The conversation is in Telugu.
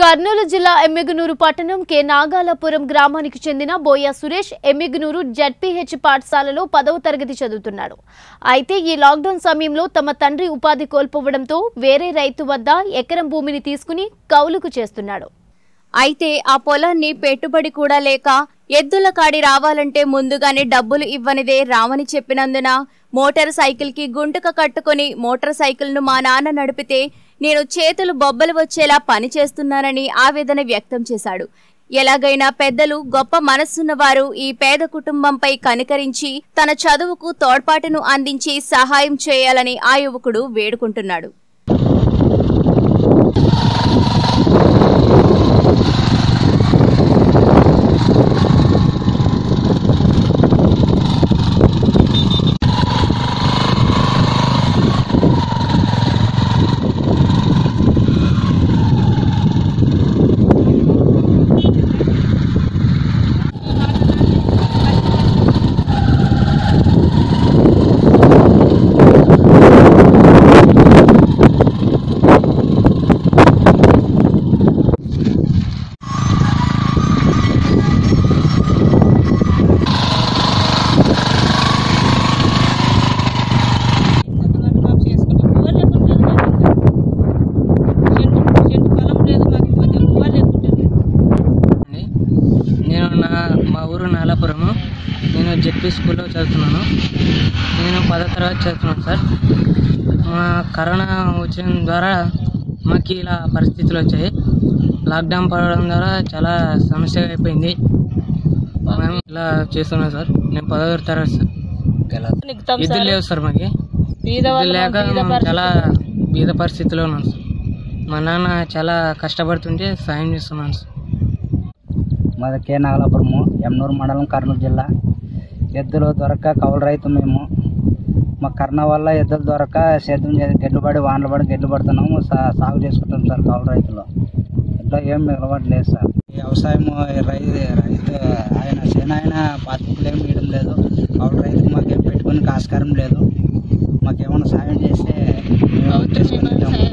Kurnool Jilla Emmiganur Pattanam, Kenagala Puram Gramaniki Chendina, Boya Suresh, Emmiganur JPH Paatasalalo, 10వ తరగతి చదువుతున్నాడు. అయితే ఈ లాక్ డౌన్ సమయంలో తమ తండ్రి ఉపాధి కోల్పోవడంతో వేరే రైతు వద్ద ఎకరం భూమిని తీసుకుని కౌలుకు చేస్తున్నాడు. అయితే ఆ పొలాన్ని పెట్టుబడి కూడా లేక ఎద్దుల కాడి రావాలంటే ముందుగానే డబ్బులు ఇవ్వనిదే రామని చెప్పినందున మోటార్ సైకిల్ కి గుంటక కట్టుకొని మోటార్ సైకిల్ ను మా నాన్న నడిపితే నేను చేతులు బొబ్బలు వచ్చేలా పని చేస్తున్నానని ఆవేదన వ్యక్తం చేశాడు. ఎలాగైనా పెద్దలు గొప్ప మనసున్నవారు ఈ పేద కుటుంబంపై కనికరించి తన చదువుకు తోడ్పాటును అందించి సహాయం చేయాలని ఆ యువకుడు వేడుకుంటున్నాడు. నేను J.P. School చదువుతున్నాను. నేను 10వ తరగతి చదువుతున్నాను సార్. మా కరోనా వచ్చిన ద్వారా మాకు ఇలా పరిస్థితులు వచ్చాయి. లాక్డౌన్ పడడం ద్వారా చాలా సమస్య అయిపోయింది. మేము ఇలా చేస్తున్నాం సార్. నేను 10వ తరగతి సార్. ఇది లేవు సార్ మాకు. ఇది లేక చాలా బీద పరిస్థితిలో ఉన్నాం సార్. మా నాన్న చాలా కష్టపడుతుంటే సాయం చేస్తున్నాను సార్. మాది Kenagala Puram, Emmiganur మండలం, Kurnool జిల్లా. ఎద్దులు దొరక కౌలు రైతు మేము. మా కర్ణ వల్ల ఎద్దులు దొరక సేద్యం చేసి గెడ్డుబడి వానలు పడి గెడ్డు పడుతున్నాము. సాగు చేసుకుంటాం సార్. కౌలు రైతులు ఇట్లా ఏం మిగలవట్లేదు సార్. వ్యవసాయం రైతు ఆయన సేనాయన పాస్బుక్లు ఏమి ఇవ్వడం లేదు. కౌలు రైతు మాకేం పెట్టుకుని ఆస్కారం లేదు. మాకేమైనా సాయం చేస్తే మేము చేసుకుంటాము.